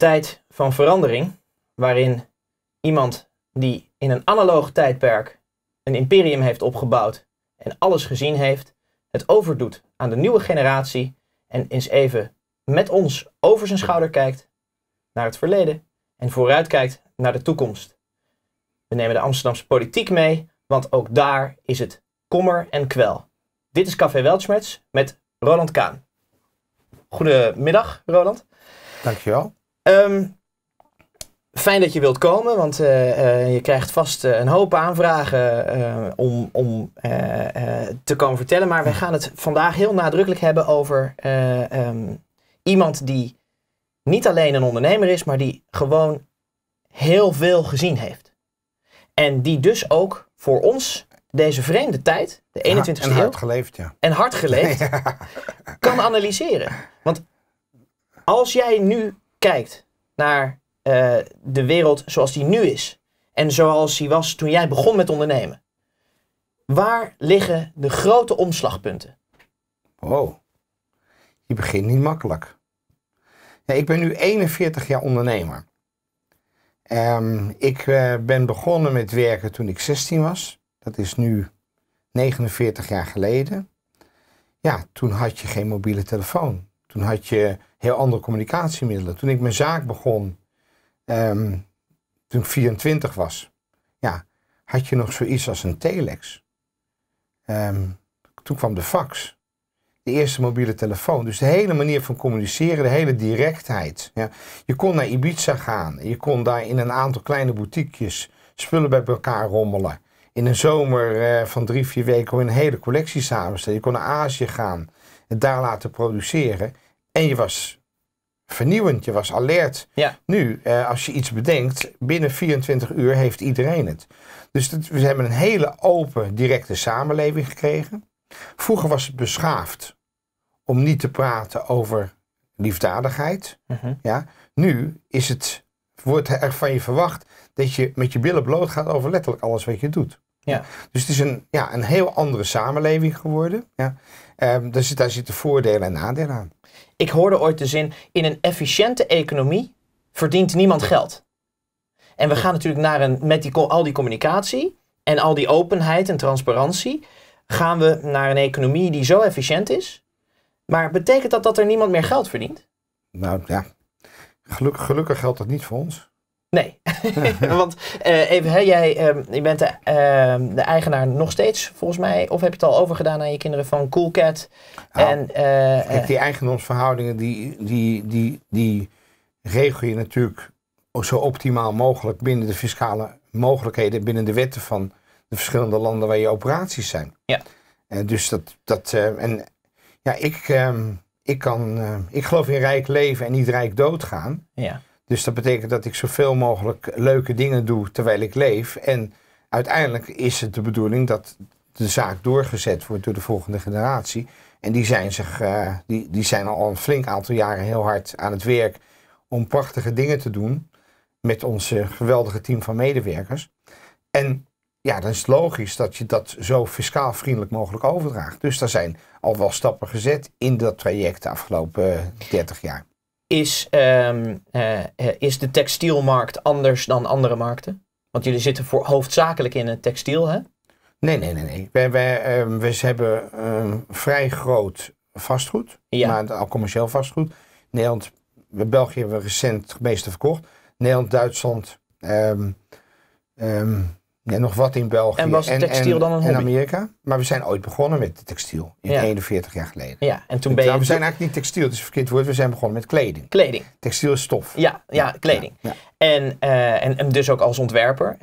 tijd van verandering, waarin iemand die in een analoog tijdperk een imperium heeft opgebouwd en alles gezien heeft, het overdoet aan de nieuwe generatie en eens even met ons over zijn schouder kijkt naar het verleden en vooruitkijkt naar de toekomst. We nemen de Amsterdamse politiek mee, want ook daar is het kommer en kwel. Dit is Café Weltschmerz met Roland Kahn. Goedemiddag, Roland. Dankjewel. Fijn dat je wilt komen, want je krijgt vast een hoop aanvragen om te komen vertellen. Maar wij gaan het vandaag heel nadrukkelijk hebben over iemand die niet alleen een ondernemer is, maar die gewoon heel veel gezien heeft. En die dus ook voor ons deze vreemde tijd, de 21ste eeuw, en hard geleefd, ja, kan analyseren. Want als jij nu kijkt naar de wereld zoals die nu is en zoals die was toen jij begon met ondernemen, waar liggen de grote omslagpunten? Wow, je begint niet makkelijk. Ja, ik ben nu 41 jaar ondernemer. Ik ben begonnen met werken toen ik 16 was. Dat is nu 49 jaar geleden. Ja, toen had je geen mobiele telefoon. Toen had je heel andere communicatiemiddelen. Toen ik mijn zaak begon, toen ik 24 was, ja, had je nog zoiets als een telex. Toen kwam de fax. De eerste mobiele telefoon. Dus de hele manier van communiceren, de hele directheid. Ja. Je kon naar Ibiza gaan. Je kon daar in een aantal kleine boutiquejes spullen bij elkaar rommelen. In een zomer van 3-4 weken kon je een hele collectie samenstellen. Je kon naar Azië gaan en daar laten produceren. En je was vernieuwend, je was alert. Ja. Nu, als je iets bedenkt, binnen 24 uur heeft iedereen het. Dus we hebben een hele open, directe samenleving gekregen. Vroeger was het beschaafd om niet te praten over liefdadigheid. Ja. Nu is het, wordt er van je verwacht dat je met je billen bloot gaat over letterlijk alles wat je doet. Ja. Dus het is een heel andere samenleving geworden. Ja. Daar zitten voordelen en nadelen aan. Ik hoorde ooit de zin, in een efficiënte economie verdient niemand geld. En we gaan natuurlijk met al die communicatie en al die openheid en transparantie, gaan we naar een economie die zo efficiënt is. Maar betekent dat dat er niemand meer geld verdient? Nou ja, gelukkig geldt dat niet voor ons. Nee, want je bent de eigenaar nog steeds volgens mij, of heb je het al overgedaan aan je kinderen van Coolcat? Nou, die eigendomsverhoudingen die regel je natuurlijk zo optimaal mogelijk binnen de fiscale mogelijkheden, binnen de wetten van de verschillende landen waar je operaties zijn. Ja. Ik geloof in rijk leven en niet rijk doodgaan. Ja. Dus dat betekent dat ik zoveel mogelijk leuke dingen doe terwijl ik leef. En uiteindelijk is het de bedoeling dat de zaak doorgezet wordt door de volgende generatie. En die zijn al een flink aantal jaren heel hard aan het werk om prachtige dingen te doen met ons geweldige team van medewerkers. En ja, dan is het logisch dat je dat zo fiscaal vriendelijk mogelijk overdraagt. Dus daar zijn al wel stappen gezet in dat traject de afgelopen 30 jaar. Is de textielmarkt anders dan andere markten? Want jullie zitten hoofdzakelijk in het textiel, hè? Nee. We hebben vrij groot vastgoed, ja, maar al commercieel vastgoed. Nederland, België hebben we recent het meeste verkocht. Nederland, Duitsland, nog wat in België. En was het textiel dan een hobby? En Amerika. Maar we zijn ooit begonnen met de textiel. In 41 jaar geleden. Ja, en toen ben je... Nou, we zijn eigenlijk niet textiel, het is een verkeerd woord. We zijn begonnen met kleding. Kleding. Textiel is stof. Ja, kleding. Ja. En dus ook als ontwerper.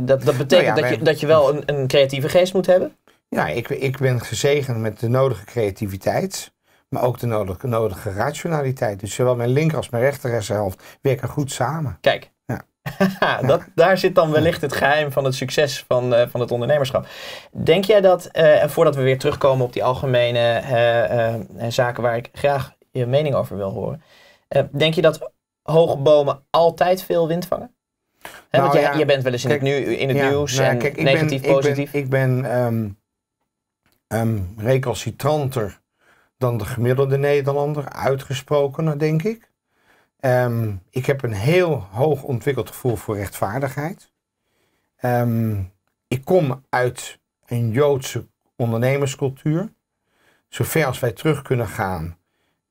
Dat betekent dat je wel een creatieve geest moet hebben? Ja, ik ben gezegend met de nodige creativiteit. Maar ook de nodige rationaliteit. Dus zowel mijn linker als mijn rechterhelft werken goed samen. Kijk. Daar zit dan wellicht het geheim van het succes van het ondernemerschap. Denk jij dat, voordat we weer terugkomen op die algemene zaken waar ik graag je mening over wil horen. Denk je dat hoge bomen altijd veel wind vangen? Want je bent wel eens in het nieuws negatief-positief. Ik ben recalcitranter dan de gemiddelde Nederlander, uitgesprokener denk ik. Ik heb een heel hoog ontwikkeld gevoel voor rechtvaardigheid. Ik kom uit een Joodse ondernemerscultuur. Zover als wij terug kunnen gaan,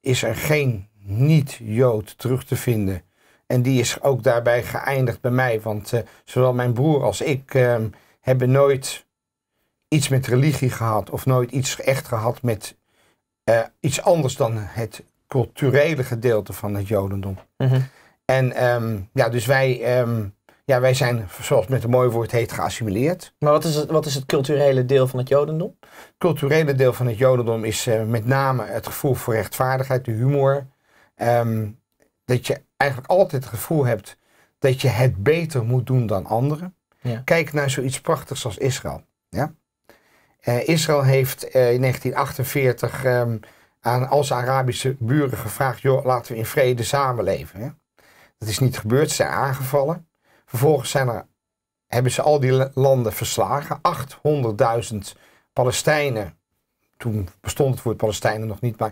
is er geen niet-Jood terug te vinden. En die is ook daarbij geëindigd bij mij. Want zowel mijn broer als ik hebben nooit iets met religie gehad. Of nooit iets echt gehad met iets anders dan het culturele gedeelte van het Jodendom. Mm-hmm. En dus wij, wij zijn, zoals het met een mooi woord heet, geassimileerd. Maar wat is het culturele deel van het Jodendom? Het culturele deel van het Jodendom is met name het gevoel voor rechtvaardigheid, de humor. Dat je eigenlijk altijd het gevoel hebt dat je het beter moet doen dan anderen. Ja. Kijk naar zoiets prachtigs als Israël. Ja? Israël heeft in 1948 aan al zijn Arabische buren gevraagd: joh, laten we in vrede samenleven. Hè? Dat is niet gebeurd, ze zijn aangevallen. Vervolgens hebben ze al die landen verslagen. 800.000 Palestijnen, toen bestond het woord Palestijnen nog niet, maar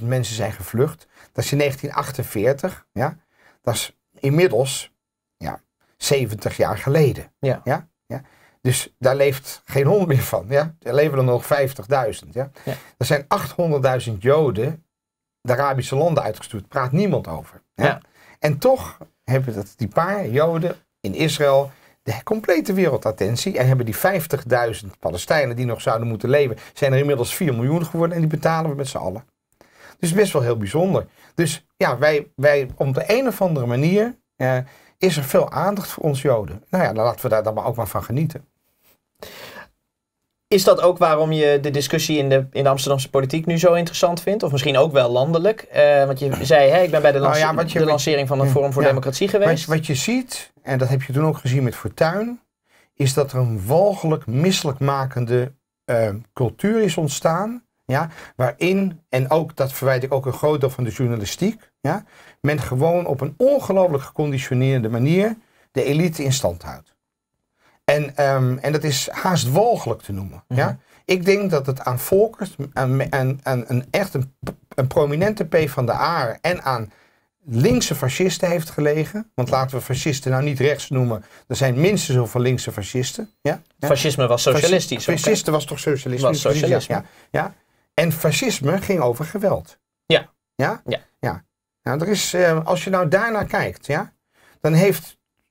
800.000 mensen zijn gevlucht. Dat is in 1948, ja? Dat is inmiddels 70 jaar geleden. Ja. Ja? Ja? Dus daar leeft geen hond meer van. Ja? Er leven er nog 50.000. Ja? Ja. Er zijn 800.000 Joden de Arabische landen uitgestuurd. Praat niemand over. Ja? Ja. En toch hebben die paar Joden in Israël de complete wereldattentie. En hebben die 50.000 Palestijnen die nog zouden moeten leven, zijn er inmiddels 4 miljoen geworden. En die betalen we met z'n allen. Dus best wel heel bijzonder. Dus ja, wij op de een of andere manier is er veel aandacht voor ons Joden. Nou ja, dan laten we daar dan ook maar van genieten. Is dat ook waarom je de discussie in de Amsterdamse politiek nu zo interessant vindt? Of misschien ook wel landelijk? Want je zei, hey, ik ben bij de lancering van het Forum voor Democratie geweest. Wat je ziet, en dat heb je toen ook gezien met Fortuyn, is dat er een walgelijk misselijkmakende cultuur is ontstaan. Ja, waarin, en ook dat verwijt ik ook een groot deel van de journalistiek, ja, men gewoon op een ongelooflijk geconditioneerde manier de elite in stand houdt. En dat is haast walgelijk te noemen. Mm-hmm. Ja? Ik denk dat het aan Volkert, aan een prominente PvdA en aan linkse fascisten heeft gelegen. Want laten we fascisten nou niet rechts noemen. Er zijn minstens zoveel linkse fascisten. Ja? Ja? Fascisme was socialistisch. Fascisten was toch socialisme? Was socialisme. Ja, ja. En fascisme ging over geweld. Ja. Ja? Ja. Ja. Nou, er is, als je nou daarnaar kijkt, ja,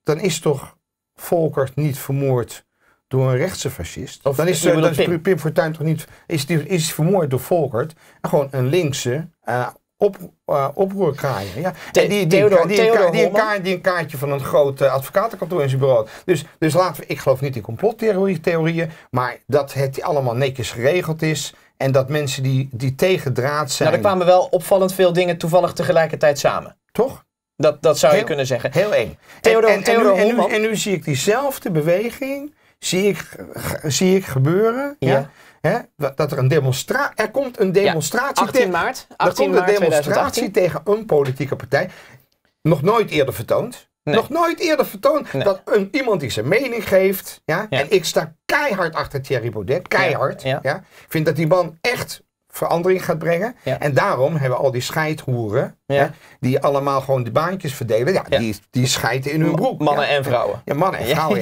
dan is toch Volkert niet vermoord door een rechtse fascist. Of dan is Pim Fortuyn toch niet is vermoord door Volkert. Gewoon een linkse oproerkraaier. Ja. Die een kaartje van een groot advocatenkantoor in zijn bureau. Dus laten we, ik geloof niet in complottheorieën, maar dat het allemaal netjes geregeld is. En dat mensen die tegendraad zijn. Nou, er kwamen wel opvallend veel dingen toevallig tegelijkertijd samen. Toch? Dat zou je kunnen zeggen. Heel eng. En nu zie ik diezelfde beweging zie ik gebeuren. Ja. Ja, hè, dat er een demonstratie. Er komt een demonstratie. Ja, 18 maart 2018 tegen een politieke partij. Nog nooit eerder vertoond. Nee. Nog nooit eerder vertoond dat iemand die zijn mening geeft. Ja, ja. En ik sta keihard achter Thierry Baudet. Keihard. Ja. Ja. Ja. Ik vind dat die man echt verandering gaat brengen. Ja. En daarom hebben we al die scheidhoeren. Ja. Ja, die allemaal gewoon de baantjes verdelen. Ja, ja. Die scheiden in hun broek. Mannen en vrouwen. Ja, mannen en vrouwen.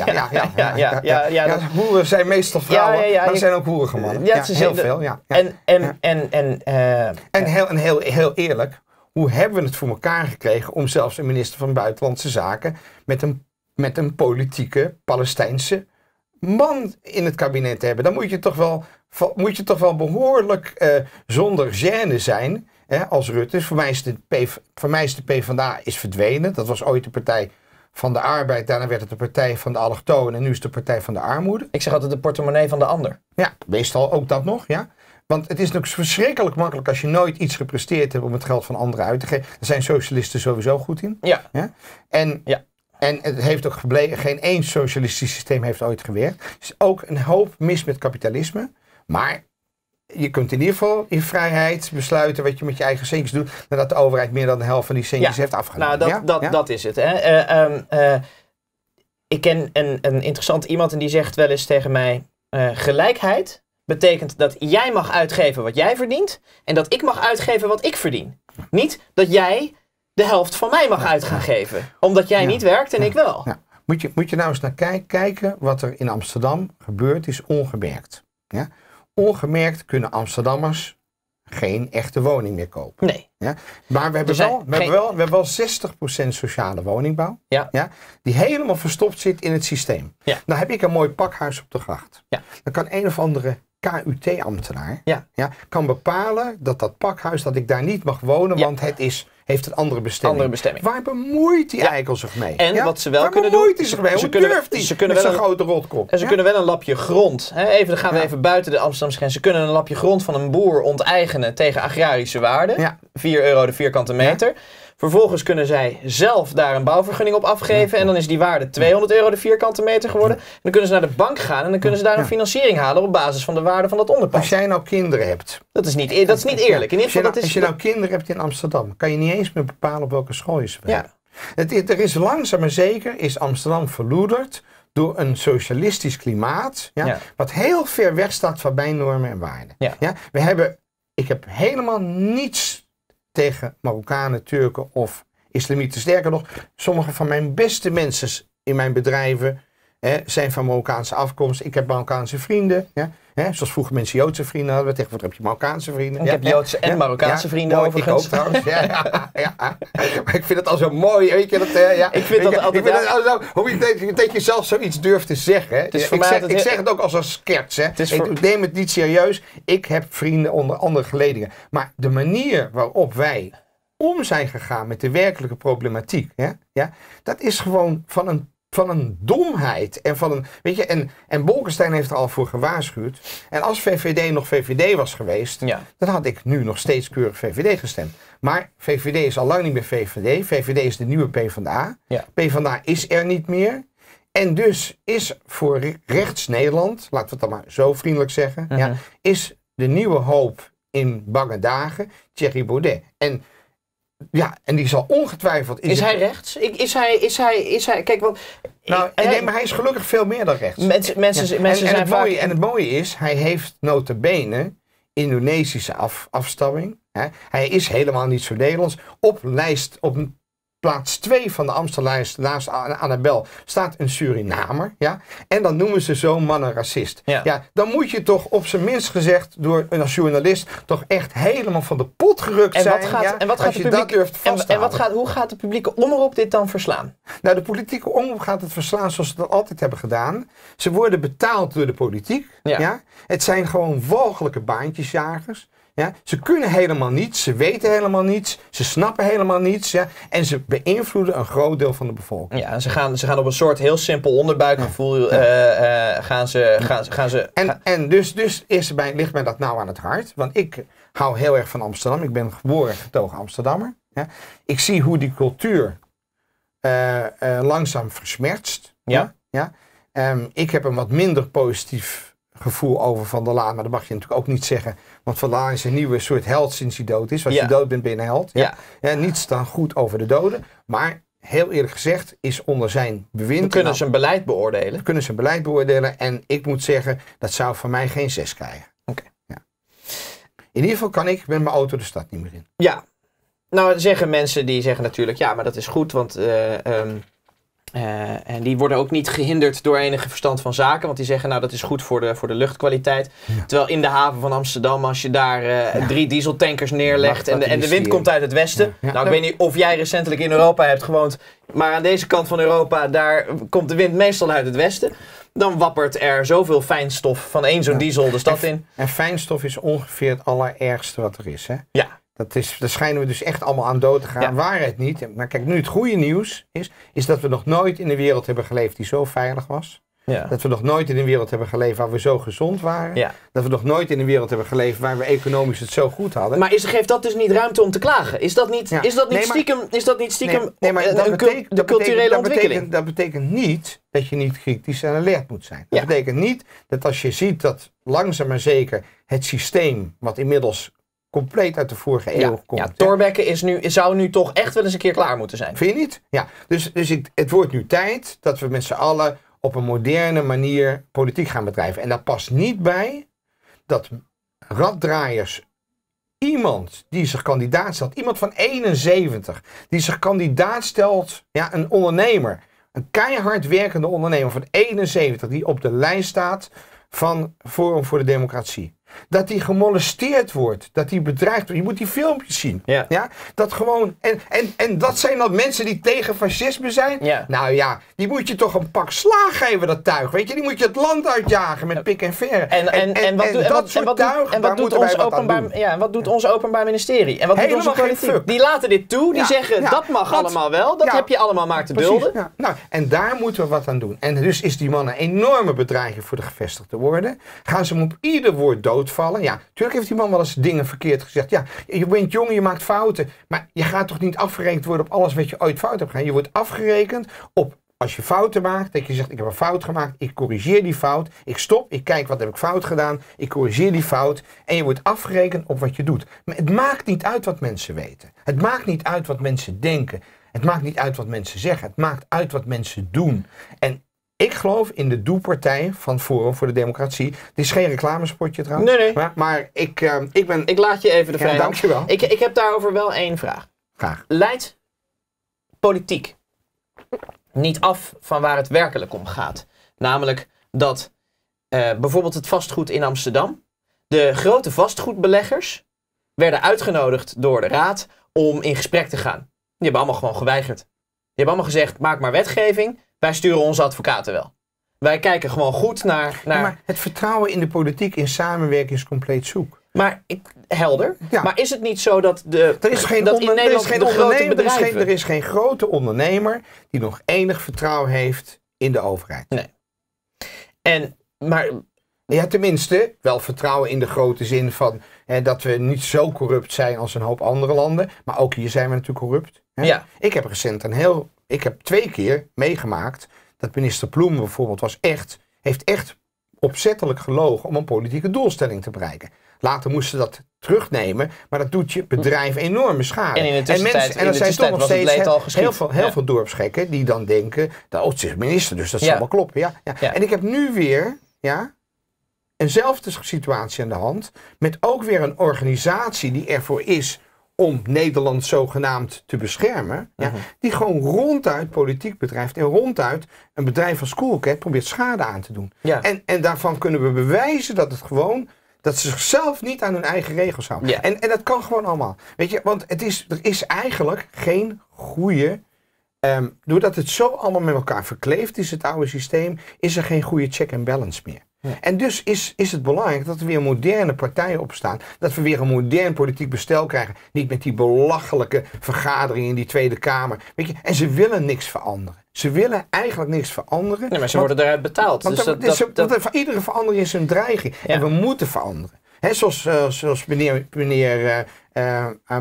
Ja, hoeren zijn meestal vrouwen. Ja, ja, ja, maar er zijn ook hoerige mannen. Ja, heel veel. Ja. Ja. En heel eerlijk. Hoe hebben we het voor elkaar gekregen om zelfs een minister van Buitenlandse Zaken met een politieke Palestijnse man in het kabinet te hebben? Dan moet je toch wel behoorlijk zonder gêne zijn, hè, als Rutte. Voor mij is de PvdA verdwenen. Dat was ooit de Partij van de Arbeid. Daarna werd het de Partij van de Allochtonen. En nu is het de Partij van de Armoede. Ik zeg altijd de portemonnee van de ander. Ja, meestal ook dat nog, ja. Want het is natuurlijk verschrikkelijk makkelijk als je nooit iets gepresteerd hebt om het geld van anderen uit te geven. Daar zijn socialisten sowieso goed in. Ja. Ja? En het heeft ook gebleken, geen één socialistisch systeem heeft ooit gewerkt. Er is ook een hoop mis met kapitalisme. Maar je kunt in ieder geval in vrijheid besluiten wat je met je eigen centjes doet. Nadat de overheid meer dan de helft van die centjes heeft afgenomen. Nou, dat is het. Hè? Ik ken een interessant iemand en die zegt wel eens tegen mij: gelijkheid betekent dat jij mag uitgeven wat jij verdient en dat ik mag uitgeven wat ik verdien. Niet dat jij de helft van mij mag uit gaan geven. Omdat jij niet werkt en ik wel. Ja. Moet je nou eens naar kijken wat er in Amsterdam gebeurd is ongemerkt. Ja? Ongemerkt kunnen Amsterdammers geen echte woning meer kopen. Nee. Ja? Maar we hebben wel 60% sociale woningbouw. Ja. Ja? Die helemaal verstopt zit in het systeem. Ja. Nou heb ik een mooi pakhuis op de gracht. Ja. Dan kan een of andere KUT-ambtenaar kan bepalen dat dat pakhuis, dat ik daar niet mag wonen, want het heeft een andere bestemming. Waar bemoeit die eikel zich mee? En wat ze wel kunnen doen, ze kunnen wel een lapje grond, hè, even, dan gaan we even buiten de Amsterdamse grens, ze kunnen een lapje grond van een boer onteigenen tegen agrarische waarde, €4 de vierkante meter. Ja. Vervolgens kunnen zij zelf daar een bouwvergunning op afgeven. En dan is die waarde €200 de vierkante meter geworden. En dan kunnen ze naar de bank gaan en dan kunnen ze daar een financiering halen op basis van de waarde van dat onderpand. Als jij nou kinderen hebt. Dat is niet eerlijk. In ieder geval, als je nou kinderen hebt in Amsterdam, kan je niet eens meer bepalen op welke school je ze brengt. Er is langzaam maar zeker, is Amsterdam verloederd door een socialistisch klimaat. Ja, wat heel ver weg staat van mijn normen en waarden. Ja. Ja, ik heb helemaal niets tegen Marokkanen, Turken of islamieten. Sterker nog, sommige van mijn beste mensen in mijn bedrijven zijn van Marokkaanse afkomst. Ik heb Marokkaanse vrienden. Ja, zoals vroeger mensen Joodse vrienden hadden. Tegenwoordig heb je Marokkaanse vrienden. Ik heb Joodse en Marokkaanse vrienden overigens. Ik ook trouwens. Maar ik vind het al zo mooi. Weet je, dat, ik vind dat altijd... Hoe je zelf zoiets durft te zeggen. Hè. Dus ik zeg het ook als een scherts. Hè. Ik neem het niet serieus. Ik heb vrienden onder andere geledingen. Maar de manier waarop wij om zijn gegaan met de werkelijke problematiek, dat is gewoon van een domheid en van een, weet je, en Bolkestein heeft er al voor gewaarschuwd. En als VVD nog VVD was geweest, dan had ik nu nog steeds keurig VVD gestemd. Maar VVD is al lang niet meer VVD. VVD is de nieuwe PvdA. Ja. PvdA is er niet meer. En dus is voor rechts Nederland, laten we het dan maar zo vriendelijk zeggen, is de nieuwe hoop in bange dagen Thierry Baudet. En die zal ongetwijfeld... Is hij rechts? Kijk, want... maar hij is gelukkig veel meer dan rechts. En het mooie is, hij heeft nota bene Indonesische afstamming. Hè. Hij is helemaal niet zo Nederlands. Op plaats 2 van de Amstellijst, naast Annabel, staat een Surinamer. Ja. En dan noemen ze zo'n man een racist. Ja. Ja, dan moet je toch op zijn minst gezegd door een journalist toch echt helemaal van de pot gerukt zijn. Hoe gaat de publieke omroep dit dan verslaan? Nou, de politieke omroep gaat het verslaan zoals ze dat altijd hebben gedaan. Ze worden betaald door de politiek. Ja. Ja. Het zijn gewoon walgelijke baantjesjagers. Ja, ze kunnen helemaal niets, ze weten helemaal niets, ze snappen helemaal niets en ze beïnvloeden een groot deel van de bevolking. Ja, en ze gaan op een soort heel simpel onderbuikgevoel En dus ligt mij dat nou aan het hart, want ik hou heel erg van Amsterdam. Ik ben geboren en getogen Amsterdammer. Ja. Ik zie hoe die cultuur langzaam versmertst. Ja. Ja. Ik heb een wat minder positief gevoel over Van der Laan, maar dat mag je natuurlijk ook niet zeggen, want Van der Laan is een nieuwe soort held sinds hij dood is. Als je dood bent, ben je een held. Ja. Ja. Ja, niets dan goed over de doden, maar heel eerlijk gezegd is onder zijn bewind... Kunnen ze een beleid beoordelen en ik moet zeggen, dat zou van mij geen 6 krijgen. Okay. Ja. In ieder geval kan ik met mijn auto de stad niet meer in. Ja, nou zeggen mensen die zeggen natuurlijk, ja, maar dat is goed, want... en die worden ook niet gehinderd door enige verstand van zaken. Want die zeggen, nou dat is goed voor de luchtkwaliteit. Ja. Terwijl in de haven van Amsterdam, als je daar 3 dieseltankers neerlegt en de wind komt uit het westen. Ja. Ja. Nou, ik weet niet of jij recentelijk in Europa hebt gewoond. Maar aan deze kant van Europa, daar komt de wind meestal uit het westen. Dan wappert er zoveel fijnstof van één zo'n diesel de stad in. En fijnstof is ongeveer het allerergste wat er is. Hè? Ja. Daar schijnen we dus echt allemaal aan dood te gaan. Ja. Waarheid niet. Maar kijk, nu het goede nieuws is dat we nog nooit in een wereld hebben geleefd die zo veilig was. Ja. Dat we nog nooit in een wereld hebben geleefd waar we zo gezond waren. Ja. Dat we nog nooit in een wereld hebben geleefd waar we economisch het zo goed hadden. Maar geeft dat dus niet ruimte om te klagen? Is dat niet stiekem de culturele ontwikkeling? Dat betekent niet dat je niet kritisch en alert moet zijn. Dat betekent niet dat als je ziet dat langzaam maar zeker het systeem wat inmiddels compleet uit de vorige eeuw komt. Ja, Thorbecke zou nu toch echt wel eens een keer klaar moeten zijn. Vind je niet? Ja, dus het wordt nu tijd dat we met z'n allen op een moderne manier politiek gaan bedrijven. En daar past niet bij dat raddraaiers iemand die zich kandidaat stelt, iemand van 71, die zich kandidaat stelt, ja, een ondernemer, een keihard werkende ondernemer van 71, die op de lijst staat van Forum voor de Democratie. Dat die gemolesteerd wordt, dat die bedreigd wordt. Je moet die filmpjes zien. Ja. Ja? Dat gewoon, en dat zijn dat mensen die tegen fascisme zijn. Ja. Nou ja, die moet je toch een pak slaag geven, dat tuig. Weet je? Die moet je het land uitjagen met pik en verre. En wat doet ons Openbaar Ministerie? En wat doet onze politiek? Die laten dit toe, die zeggen dat mag allemaal wel. Dat heb je allemaal maar te dulden. Ja. Nou, en daar moeten we wat aan doen. En dus is die man een enorme bedreiging voor de gevestigde orde. Gaan ze hem op ieder woord dood. Vallen. Ja, natuurlijk heeft die man wel eens dingen verkeerd gezegd. Ja, je bent jong, je maakt fouten. Maar je gaat toch niet afgerekend worden op alles wat je ooit fout hebt gedaan. Je wordt afgerekend op als je fouten maakt. Dat je zegt, ik heb een fout gemaakt. Ik corrigeer die fout. Ik stop. Ik kijk, wat heb ik fout gedaan. Ik corrigeer die fout. En je wordt afgerekend op wat je doet. Maar het maakt niet uit wat mensen weten. Het maakt niet uit wat mensen denken. Het maakt niet uit wat mensen zeggen. Het maakt uit wat mensen doen. En ik geloof in de doelpartij van Forum voor de Democratie. Dit is geen reclamespotje trouwens. Nee, nee. Maar ik ben... Ik laat je even de vrijheid. Ja, dankjewel. Ik heb daarover wel één vraag. Graag. Leidt politiek niet af van waar het werkelijk om gaat? Namelijk dat bijvoorbeeld het vastgoed in Amsterdam. De grote vastgoedbeleggers werden uitgenodigd door de raad om in gesprek te gaan. Die hebben allemaal gewoon geweigerd. Die hebben allemaal gezegd, maak maar wetgeving. Wij sturen onze advocaten wel. Wij kijken gewoon goed naar... Ja, maar het vertrouwen in de politiek in samenwerking is compleet zoek. Maar helder. Ja. Maar is het niet zo dat de... Er is geen grote ondernemer die nog enig vertrouwen heeft in de overheid. Nee. En, maar... Ja, tenminste, wel vertrouwen in de grote zin van dat we niet zo corrupt zijn als een hoop andere landen. Maar ook hier zijn we natuurlijk corrupt. Hè? Ja. Ik heb recent Ik heb 2 keer meegemaakt dat minister Ploumen bijvoorbeeld heeft echt opzettelijk gelogen om een politieke doelstelling te bereiken. Later moesten ze dat terugnemen, maar dat doet je bedrijf enorme schade. En in de tussentijd, en er zijn toch nog steeds heel veel dorpsgekken die dan denken, oh, het is minister, dus dat zal wel kloppen. Ja, ja. Ja. En ik heb nu weer eenzelfde situatie aan de hand, met ook weer een organisatie die ervoor is om Nederland zogenaamd te beschermen, die gewoon ronduit politiek bedrijft en ronduit een bedrijf als Coolcat probeert schade aan te doen. Ja. En daarvan kunnen we bewijzen dat het gewoon, dat ze zichzelf niet aan hun eigen regels houden. Ja. En dat kan gewoon allemaal. Weet je, want er is eigenlijk geen goede, doordat het zo allemaal met elkaar verkleefd is, het oude systeem, is er geen goede check and balance meer. Ja. En dus is het belangrijk dat er weer moderne partijen opstaan. Dat we weer een modern politiek bestel krijgen. Niet met die belachelijke vergaderingen in die Tweede Kamer. Weet je? En ze willen niks veranderen. Ze willen eigenlijk niks veranderen. Nee, maar ze worden eruit betaald. Want dus iedere verandering is een dreiging. Ja. En we moeten veranderen. He, zoals meneer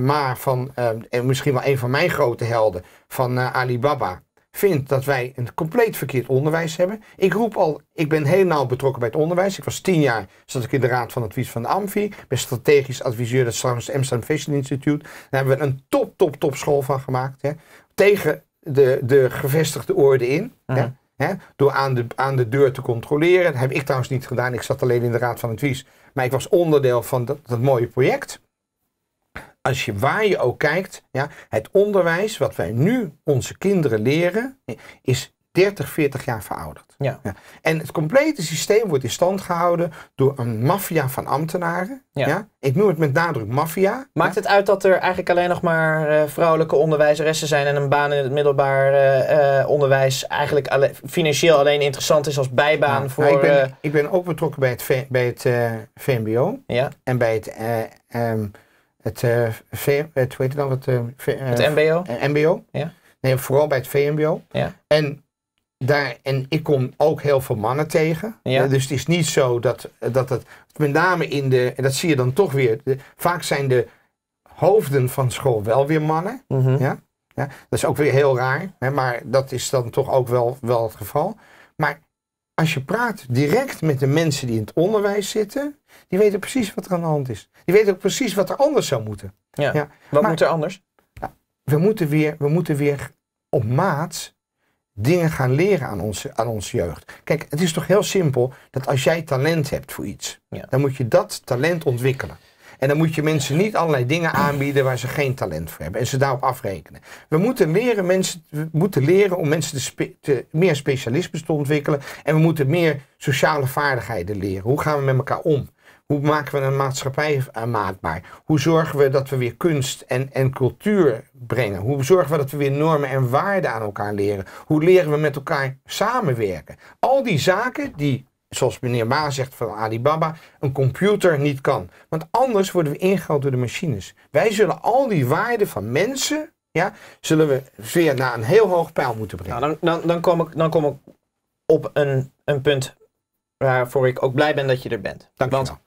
Ma van, misschien wel een van mijn grote helden, van Alibaba. Vindt dat wij een compleet verkeerd onderwijs hebben. Ik roep al, ik ben heel nauw betrokken bij het onderwijs. Ik was 10 jaar, zat ik in de raad van advies van de AMFI. Ben strategisch adviseur dat het Amsterdam Fashion Institute. Daar hebben we een top school van gemaakt. Hè. Tegen de gevestigde orde in. Uh-huh. Hè. Door aan de deur te controleren. Dat heb ik trouwens niet gedaan. Ik zat alleen in de raad van advies. Maar ik was onderdeel van dat mooie project. Als je waar je ook kijkt, ja, het onderwijs wat wij nu onze kinderen leren, is 30, 40 jaar verouderd. Ja. Ja. En het complete systeem wordt in stand gehouden door een maffia van ambtenaren. Ja. Ja. Ik noem het met nadruk maffia. Maakt het uit dat er eigenlijk alleen nog maar vrouwelijke onderwijzeressen zijn en een baan in het middelbaar onderwijs eigenlijk financieel alleen interessant is als bijbaan? Ja. Voor... Nou, ik ben ook betrokken bij het VMBO en bij het... Het MBO. Ja. Nee, vooral bij het VMBO. Ja. En ik kom ook heel veel mannen tegen. Ja. Dus het is niet zo dat het, met name in de, en dat zie je dan toch weer, vaak zijn de hoofden van school wel weer mannen. Mm-hmm. Ja? Ja? Dat is ook weer heel raar, hè? Maar dat is dan toch ook wel het geval. Maar als je praat direct met de mensen die in het onderwijs zitten, die weten precies wat er aan de hand is. Die weten ook precies wat er anders zou moeten. Ja. Ja. Wat moet er anders? Nou, we moeten weer op maat dingen gaan leren aan onze jeugd. Kijk, het is toch heel simpel dat als jij talent hebt voor iets, dan moet je dat talent ontwikkelen. En dan moet je mensen niet allerlei dingen aanbieden waar ze geen talent voor hebben. En ze daarop afrekenen. We moeten leren om mensen meer specialismes te ontwikkelen. En we moeten meer sociale vaardigheden leren. Hoe gaan we met elkaar om? Hoe maken we een maatschappij aanmaatbaar? Hoe zorgen we dat we weer kunst en cultuur brengen? Hoe zorgen we dat we weer normen en waarden aan elkaar leren? Hoe leren we met elkaar samenwerken? Al die zaken die, zoals meneer Ma zegt van Alibaba, een computer niet kan. Want anders worden we ingehaald door de machines. Wij zullen al die waarden van mensen, ja, zullen we weer naar een heel hoog pijl moeten brengen. Nou, dan kom ik op een punt waarvoor ik ook blij ben dat je er bent. Dank je wel.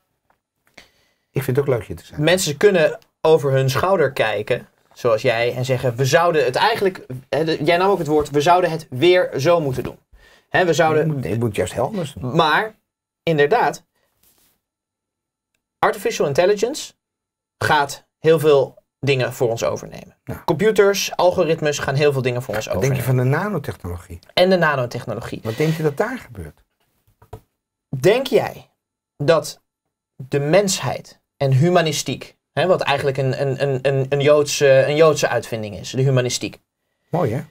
Ik vind het ook leuk je te zijn. Mensen kunnen over hun schouder kijken, zoals jij, en zeggen we zouden het eigenlijk, jij nam ook het woord, we zouden het weer zo moeten doen. He, we zouden, je moet juist heel anders doen. Maar, inderdaad, artificial intelligence gaat heel veel dingen voor ons overnemen. Ja. Computers, algoritmes gaan heel veel dingen voor ons overnemen. Wat denk je van de nanotechnologie? En de nanotechnologie. Wat denk je dat daar gebeurt? Denk jij dat de mensheid en humanistiek, hè, wat eigenlijk een Joodse uitvinding is, de humanistiek. Mooi hè?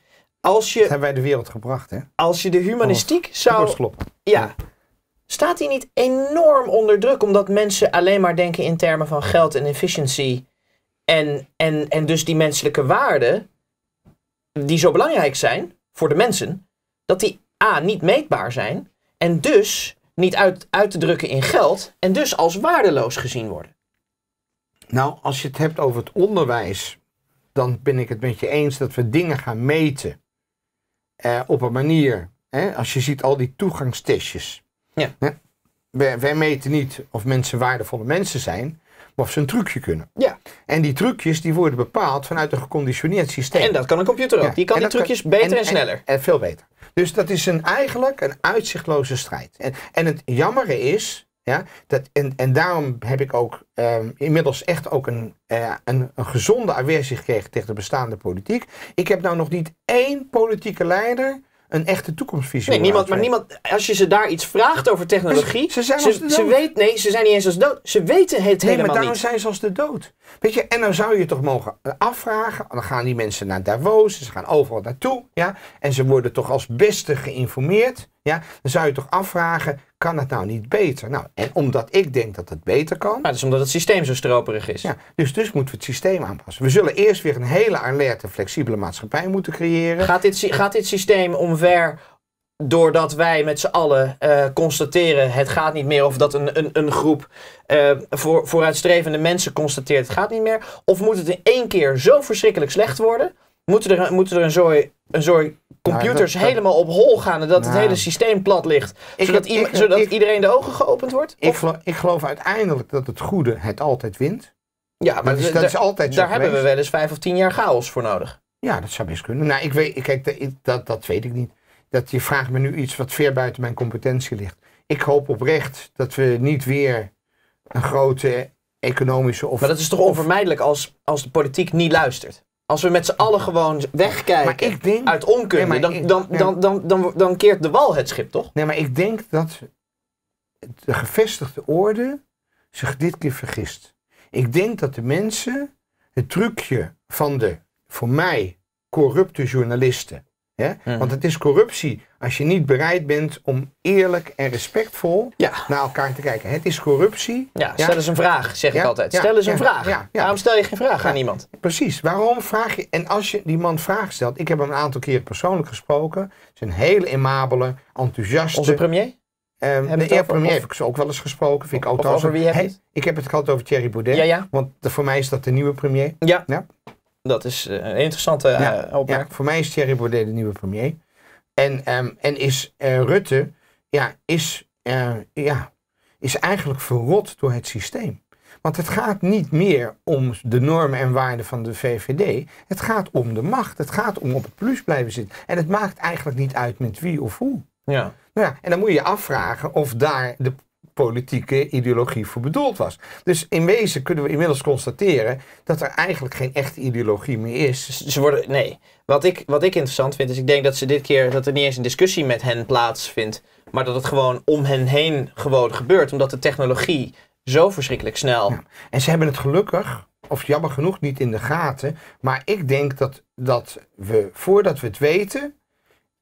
Als je, dat hebben wij de wereld gebracht hè? Als je de humanistiek zou... Ja. Staat die niet enorm onder druk omdat mensen alleen maar denken in termen van geld en efficiëntie en dus die menselijke waarden die zo belangrijk zijn voor de mensen, dat die A, niet meetbaar zijn en dus niet uit te drukken in geld en dus als waardeloos gezien worden. Nou, als je het hebt over het onderwijs, dan ben ik het met je eens dat we dingen gaan meten op een manier, hè, als je ziet al die toegangstestjes. Ja. Hè, wij meten niet of mensen waardevolle mensen zijn, maar of ze een trucje kunnen. Ja. En die trucjes die worden bepaald vanuit een geconditioneerd systeem. En dat kan een computer ook. Ja. Die kan die trucjes beter en sneller. En veel beter. Dus dat is eigenlijk een uitzichtloze strijd. En het jammere is, ja, en daarom heb ik ook inmiddels echt ook een gezonde aversie gekregen tegen de bestaande politiek. Ik heb nou nog niet één politieke leider een echte toekomstvisie. Nee, niemand, als je ze daar iets vraagt over technologie, ze zijn niet eens als dood. Ze weten het helemaal niet. Nee, maar daarom zijn ze als de dood. Weet je, en dan zou je toch mogen afvragen, dan gaan die mensen naar Davos, ze gaan overal naartoe, ja, en ze worden toch als beste geïnformeerd, ja, dan zou je toch afvragen, kan het nou niet beter? Nou, en omdat ik denk dat het beter kan. Maar dat is omdat het systeem zo stroperig is. Ja, dus moeten we het systeem aanpassen. We zullen eerst weer een hele alerte, flexibele maatschappij moeten creëren. Gaat dit systeem omver doordat wij met z'n allen constateren het gaat niet meer? Of dat een groep vooruitstrevende mensen constateert het gaat niet meer? Of moet het in één keer zo verschrikkelijk slecht worden? Moeten er een zooi computers helemaal op hol gaan en dat het hele systeem plat ligt, zodat iedereen de ogen geopend wordt? Ik geloof uiteindelijk dat het goede het altijd wint. Ja, maar dat is altijd zo. Daar hebben we wel eens 5 of 10 jaar chaos voor nodig. Ja, dat zou best kunnen. Nou, dat weet ik niet. Dat je vraagt me nu iets wat ver buiten mijn competentie ligt. Ik hoop oprecht dat we niet weer een grote economische... Maar dat is toch onvermijdelijk als de politiek niet luistert? Als we met z'n allen gewoon wegkijken uit onkunde, dan keert de wal het schip, toch? Nee, maar ik denk dat de gevestigde orde zich dit keer vergist. Ik denk dat de mensen het trucje van de, voor mij, corrupte journalisten. Hè? Mm. Want het is corruptie als je niet bereid bent om eerlijk en respectvol naar elkaar te kijken. Het is corruptie. Ja, stel eens een vraag, zeg ik altijd. Stel eens een vraag. Waarom stel je geen vraag aan iemand? Precies. Waarom vraag je... En als je die man vragen stelt... Ik heb hem een aantal keren persoonlijk gesproken. Het is een hele aimabele, enthousiaste... Onze premier? De premier heb ik ze ook wel eens gesproken. Vind ik over wie heb je het? Ik heb het gehad over Thierry Baudet. Ja, ja. Want voor mij is dat de nieuwe premier. Ja. Dat is een interessante opmerking. Ja, voor mij is Thierry Baudet de nieuwe premier. En is Rutte is eigenlijk verrot door het systeem. Want het gaat niet meer om de normen en waarden van de VVD. Het gaat om de macht. Het gaat om op het plus blijven zitten. En het maakt eigenlijk niet uit met wie of hoe. Ja. Nou ja, en dan moet je je afvragen of daar de politieke ideologie voor bedoeld was. Dus in wezen kunnen we inmiddels constateren dat er eigenlijk geen echte ideologie meer is. Wat ik interessant vind is, ik denk dat ze dit keer, dat er niet eens een discussie met hen plaatsvindt, maar dat het gewoon om hen heen gewoon gebeurt, omdat de technologie zo verschrikkelijk snel. Ja. En ze hebben het gelukkig, of jammer genoeg, niet in de gaten. Maar ik denk dat we, voordat we het weten,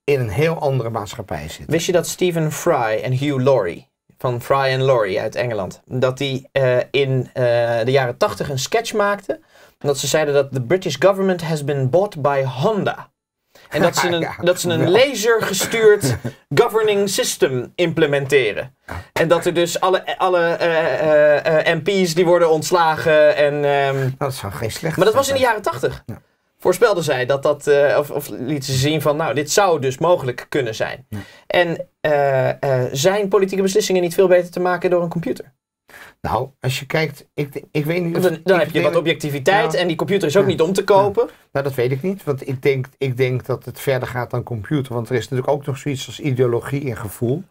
in een heel andere maatschappij zitten. Wist je dat Stephen Fry en Hugh Laurie, van Fry and Laurie uit Engeland, dat die in de jaren 80 een sketch maakten? Dat ze zeiden dat the British government has been bought by Honda. En dat ze een lasergestuurd governing system implementeren. En dat er dus alle MP's die worden ontslagen. En, dat is wel geen slecht. Maar dat was in de jaren 80. Ja. Voorspelden zij dat, of liet ze zien van, nou, dit zou dus mogelijk kunnen zijn. Ja. En zijn politieke beslissingen niet veel beter te maken door een computer? Nou, als je kijkt, ik weet niet... Dan heb je wat objectiviteit en die computer is ook niet om te kopen. Ja. Nou, dat weet ik niet, want ik denk dat het verder gaat dan computer. Want er is natuurlijk ook nog zoiets als ideologie en gevoel.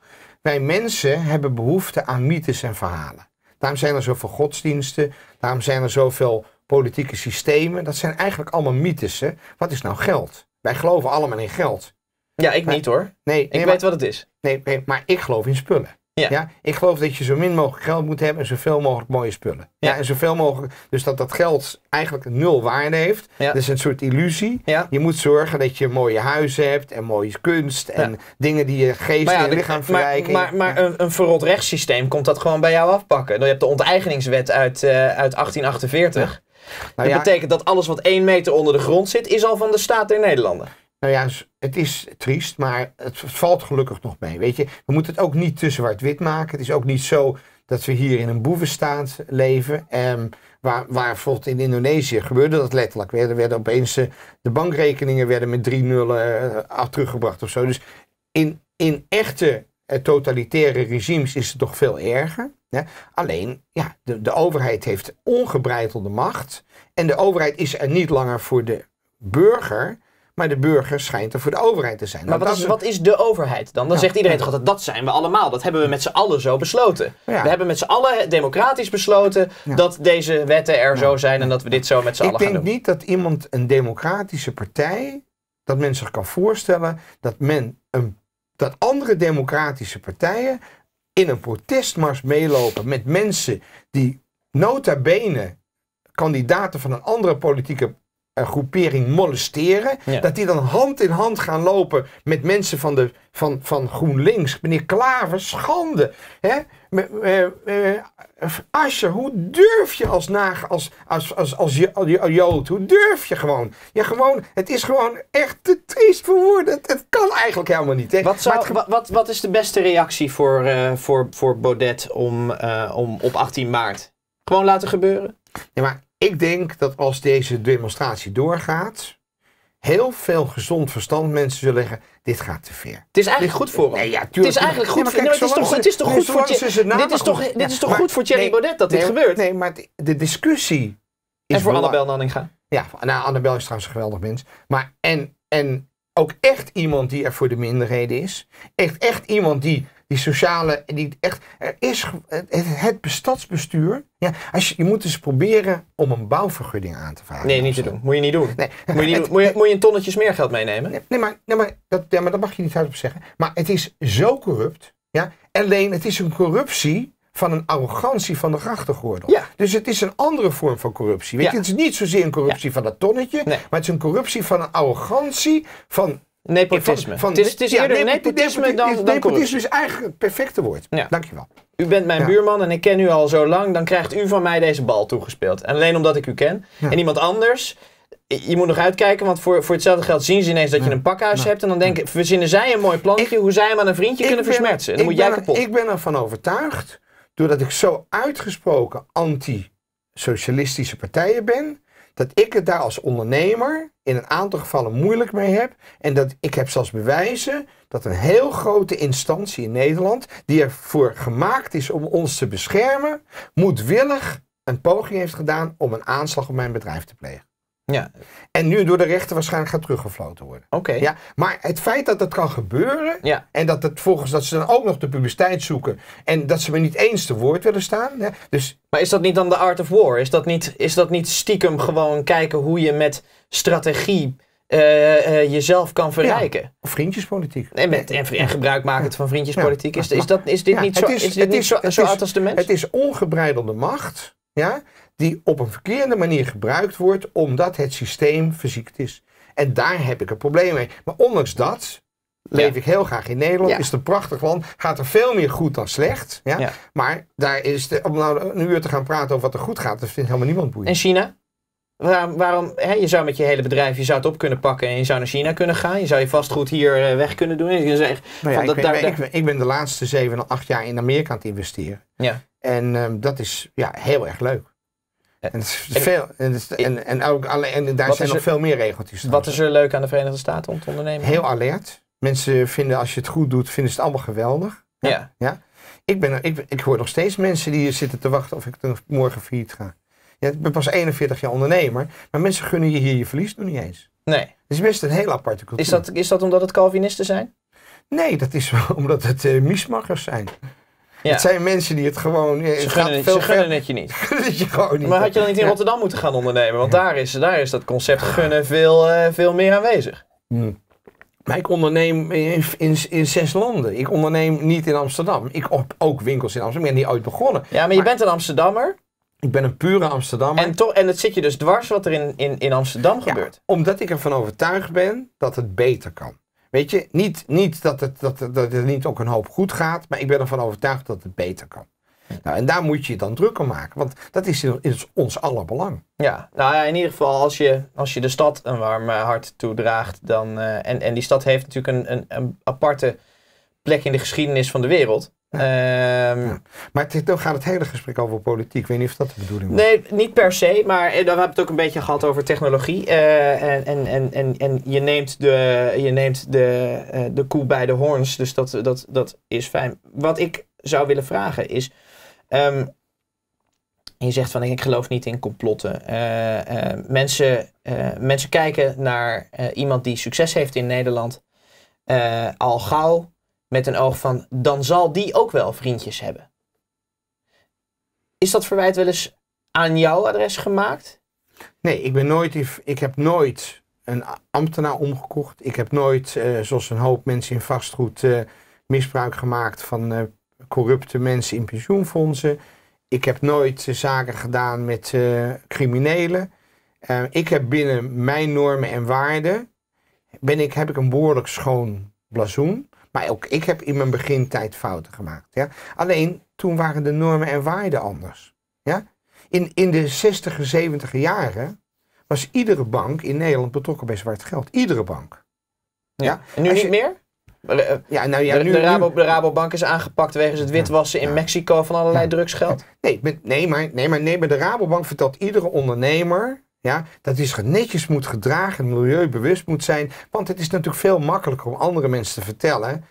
Wij mensen hebben behoefte aan mythes en verhalen. Daarom zijn er zoveel godsdiensten, daarom zijn er zoveel politieke systemen. Dat zijn eigenlijk allemaal mythes. Hè? Wat is nou geld? Wij geloven allemaal in geld. Ja, ik niet hoor. Nee, ik weet wat het is. Nee, maar ik geloof in spullen. Ja. Ja, ik geloof dat je zo min mogelijk geld moet hebben en zoveel mogelijk mooie spullen. Ja. Ja, en zoveel mogelijk, dus dat geld eigenlijk nul waarde heeft. Ja. Dat is een soort illusie. Ja. Je moet zorgen dat je mooie huizen hebt en mooie kunst en dingen die je geest en je lichaam verrijken. Maar een verrot rechtssysteem komt dat gewoon bij jou afpakken. Je hebt de onteigeningswet uit 1848. Ja. Nou, dat betekent dat alles wat 1 meter onder de grond zit, is al van de staat der Nederlanden. Nou ja, het is triest, maar het valt gelukkig nog mee. Weet je, we moeten het ook niet te zwart-wit maken. Het is ook niet zo dat we hier in een boevenstaat leven. Waar bijvoorbeeld in Indonesië gebeurde dat letterlijk. Er werden opeens de bankrekeningen met 3 nullen teruggebracht of zo. Dus in echte totalitaire regimes is het toch veel erger. Ja? Alleen, de overheid heeft ongebreidelde macht. En de overheid is er niet langer voor de burger... Maar de burger schijnt er voor de overheid te zijn. Maar wat is de overheid dan? Dan zegt iedereen toch altijd, dat zijn we allemaal. Dat hebben we met z'n allen zo besloten. Ja. We hebben met z'n allen democratisch besloten dat deze wetten er zo zijn en dat we dit zo met z'n allen gaan doen. Ik denk niet dat iemand een democratische partij, dat men zich kan voorstellen dat andere democratische partijen in een protestmars meelopen met mensen die nota bene kandidaten van een andere politieke partij groepering molesteren, dat die dan hand in hand gaan lopen met mensen van GroenLinks. Meneer Klaver, schande. Hè? Asscher, hoe durf je als Jood, hoe durf je gewoon? Ja, gewoon, het is gewoon echt te triest voor woorden. Het kan eigenlijk helemaal niet. Hè? Wat is de beste reactie voor Baudet om op 18 maart? Gewoon laten gebeuren? Ja, maar ik denk dat als deze demonstratie doorgaat, heel veel gezond verstand mensen zullen zeggen, dit gaat te ver. Het is eigenlijk goed voor hem. Nee, ja, het is eigenlijk goed voor hem. Het is toch goed voor Thierry Baudet dat dit gebeurt? Nee, maar de discussie is... En voor Annabel Nanninga. Ja, nou, Annabel is trouwens een geweldig mens. Maar en ook echt iemand die er voor de minderheden is. Echt iemand die... Die sociale, die echt, er is het stadsbestuur. Ja, je moet eens proberen om een bouwvergunning aan te vragen. Nee, niet te doen. Moet je niet doen. Nee. Moet je een tonnetje smeergeld meenemen? Nee, maar dat mag je niet hardop zeggen. Maar het is zo corrupt. Ja? Alleen, het is een corruptie van een arrogantie van de grachtengordel. Ja. Dus het is een andere vorm van corruptie. Weet je? Het is niet zozeer een corruptie van dat tonnetje. Nee. Maar het is een corruptie van een arrogantie van... Nepotisme. Het is eerder nepotisme dan corruptie. Is eigenlijk het perfecte woord. Ja. Dankjewel. U bent mijn buurman en ik ken u al zo lang. Dan krijgt u van mij deze bal toegespeeld. En alleen omdat ik u ken. Ja. En iemand anders... Je moet nog uitkijken, want voor hetzelfde geld zien ze ineens dat je een pakhuis hebt. En dan denken, verzinnen zij een mooi plantje hoe zij hem aan een vriendje kunnen versmertsen. En dan moet jij kapot. Ik ben ervan overtuigd, doordat ik zo uitgesproken anti-socialistische partijen ben... dat ik het daar als ondernemer in een aantal gevallen moeilijk mee heb. En dat ik heb zelfs bewijzen dat een heel grote instantie in Nederland... die ervoor gemaakt is om ons te beschermen... moedwillig een poging heeft gedaan om een aanslag op mijn bedrijf te plegen. Ja. En nu door de rechter waarschijnlijk gaat teruggefloten worden. Okay. Ja, maar het feit dat dat kan gebeuren... Ja. En dat het volgens dat ze dan ook nog de publiciteit zoeken... en dat ze me niet eens te woord willen staan... Ja, dus... Maar is dat niet dan de art of war? Is dat niet stiekem gewoon kijken hoe je met strategie jezelf kan verrijken. Ja, vriendjespolitiek. En gebruik maken van vriendjespolitiek. Is dit niet zo oud als de mens? Het is ongebreidelde macht, ja, die op een verkeerde manier gebruikt wordt omdat het systeem verziekt is. En daar heb ik een probleem mee. Maar ondanks dat leef ik heel graag in Nederland. Is het een prachtig land. Gaat er veel meer goed dan slecht. Ja? Ja. Maar daar is om nou een uur te gaan praten over wat er goed gaat, dat vindt helemaal niemand boeiend. En China? Waarom, hè, je zou met je hele bedrijf, je zou het op kunnen pakken en je zou naar China kunnen gaan. Je zou je vastgoed hier weg kunnen doen. Ik ben de laatste 7 à 8 jaar in Amerika aan het investeren. Ja. En dat is heel erg leuk. En daar zijn nog veel meer regeltjes. Wat is er leuk aan de Verenigde Staten om te ondernemen? Heel alert. Mensen vinden, als je het goed doet, vinden ze het allemaal geweldig. Ja. Ja. Ja. Ik hoor nog steeds mensen die zitten te wachten of ik morgen failliet ga. Ja, ik ben pas 41 jaar ondernemer, maar mensen gunnen je hier je verlies nog niet eens. Nee. Het is best een heel aparte cultuur. Is dat omdat het Calvinisten zijn? Nee, dat is omdat het miesmakkers zijn. Ja. Het zijn mensen die het gewoon... Ze gunnen het je niet. Dat je gewoon niet. Maar had je dan niet in Rotterdam moeten gaan ondernemen? Want daar is dat concept gunnen veel meer aanwezig. Hmm. Maar ik onderneem in 6 landen. Ik onderneem niet in Amsterdam. Ik heb ook winkels in Amsterdam. Ik ben niet ooit begonnen. Ja, maar je bent een Amsterdammer. Ik ben een pure Amsterdammer. En het zit je dus dwars wat er in Amsterdam gebeurt. Ja, omdat ik ervan overtuigd ben dat het beter kan. Weet je, niet dat het niet ook een hoop goed gaat, maar ik ben ervan overtuigd dat het beter kan. Nou, en daar moet je je dan druk om maken, want dat is ons aller belang. Ja, nou ja, in ieder geval als je de stad een warm hart toedraagt, dan, en die stad heeft natuurlijk een aparte plek in de geschiedenis van de wereld. Ja. Maar dan gaat het hele gesprek over politiek. Ik weet niet of dat de bedoeling was. Nee, niet per se, maar we hebben het ook een beetje gehad over technologie. En je neemt de koe bij de hoorns, dus dat is fijn. Wat ik zou willen vragen is, je zegt van ik geloof niet in complotten. Mensen kijken naar iemand die succes heeft in Nederland al gauw. Met een oog van, dan zal die ook wel vriendjes hebben. Is dat verwijt wel eens aan jouw adres gemaakt? Nee, ik heb nooit een ambtenaar omgekocht. Ik heb nooit, zoals een hoop mensen in vastgoed, misbruik gemaakt van corrupte mensen in pensioenfondsen. Ik heb nooit zaken gedaan met criminelen. Ik heb binnen mijn normen en waarden, heb ik een behoorlijk schoon blazoen. Maar ook ik heb in mijn begintijd fouten gemaakt. Ja? Alleen toen waren de normen en waarden anders. Ja? In de 60er, 70er jaren was iedere bank in Nederland betrokken bij zwart geld. Iedere bank. Ja. Ja? En nu niet meer? De Rabobank is aangepakt wegens het witwassen in Mexico van allerlei drugsgeld. Nee, maar de Rabobank vertelt iedere ondernemer... Ja, dat is netjes moet gedragen, milieubewust moet zijn. Want het is natuurlijk veel makkelijker om andere mensen te vertellen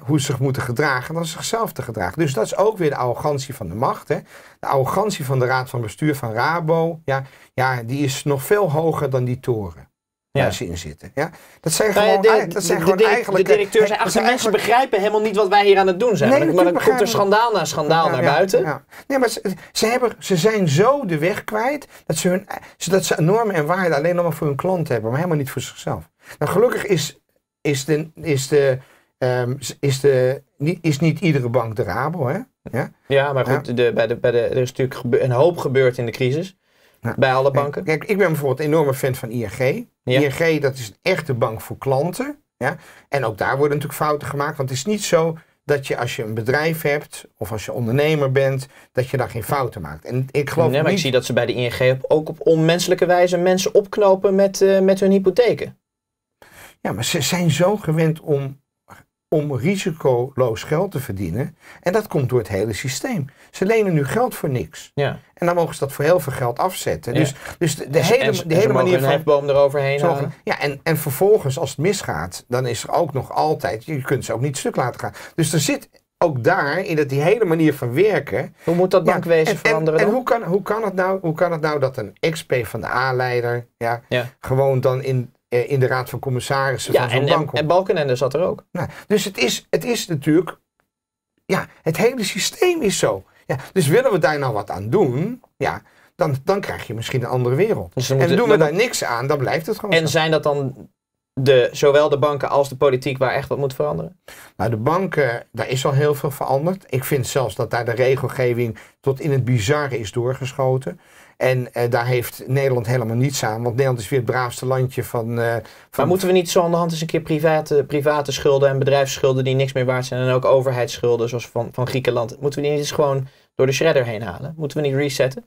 hoe ze zich moeten gedragen dan zichzelf te gedragen. Dus dat is ook weer de arrogantie van de macht. Hè. De arrogantie van de raad van bestuur van Rabo, die is nog veel hoger dan die toren. Ja. Waar ze in zitten. Ja? Dat zijn eigenlijk... De directeurs en mensen begrijpen helemaal niet wat wij hier aan het doen zijn. Nee, maar dan komt er schandaal na schandaal naar buiten. Ja. Nee, maar ze zijn zo de weg kwijt dat ze normen en waarden alleen nog maar voor hun klant hebben, maar helemaal niet voor zichzelf. Nou, gelukkig is niet iedere bank de Rabo. Hè? Ja, maar goed, er is natuurlijk een hoop gebeurd in de crisis. Nou, bij alle banken? Kijk, ik ben bijvoorbeeld een enorme fan van ING. Ja. ING, dat is een echte bank voor klanten. Ja? En ook daar worden natuurlijk fouten gemaakt. Want het is niet zo dat je als je een bedrijf hebt of als je ondernemer bent, dat je daar geen fouten maakt. En ik geloof niet... Maar ik zie dat ze bij de ING ook op onmenselijke wijze mensen opknopen met hun hypotheken. Ja, maar ze zijn zo gewend om risicoloos geld te verdienen. En dat komt door het hele systeem. Ze lenen nu geld voor niks. Ja. En dan mogen ze dat voor heel veel geld afzetten. Ja. Dus de hele manier van... hefboom eroverheen halen. Ja, en vervolgens als het misgaat, dan is er ook nog altijd... Je kunt ze ook niet stuk laten gaan. Dus er zit ook daar, in dat die hele manier van werken... Hoe moet dat bankwezen veranderen dan? En hoe kan het nou dat een ex-P van de A-leider... gewoon dan in de raad van commissarissen van zo'n bank. En Balkenende zat er ook. Nou, dus het is natuurlijk... Ja, het hele systeem is zo. Ja, dus willen we daar nou wat aan doen... Ja, dan krijg je misschien een andere wereld. Dus en doen we daar niks aan, dan blijft het gewoon zo. En zijn dat dan zowel de banken als de politiek waar echt wat moet veranderen? Nou, de banken, daar is al heel veel veranderd. Ik vind zelfs dat daar de regelgeving tot in het bizarre is doorgeschoten. En daar heeft Nederland helemaal niets aan. Want Nederland is weer het braafste landje van... Maar moeten we niet zo aan de hand eens een keer private schulden en bedrijfsschulden die niks meer waard zijn. En ook overheidsschulden zoals van Griekenland. Moeten we die niet eens gewoon door de shredder heen halen? Moeten we niet resetten?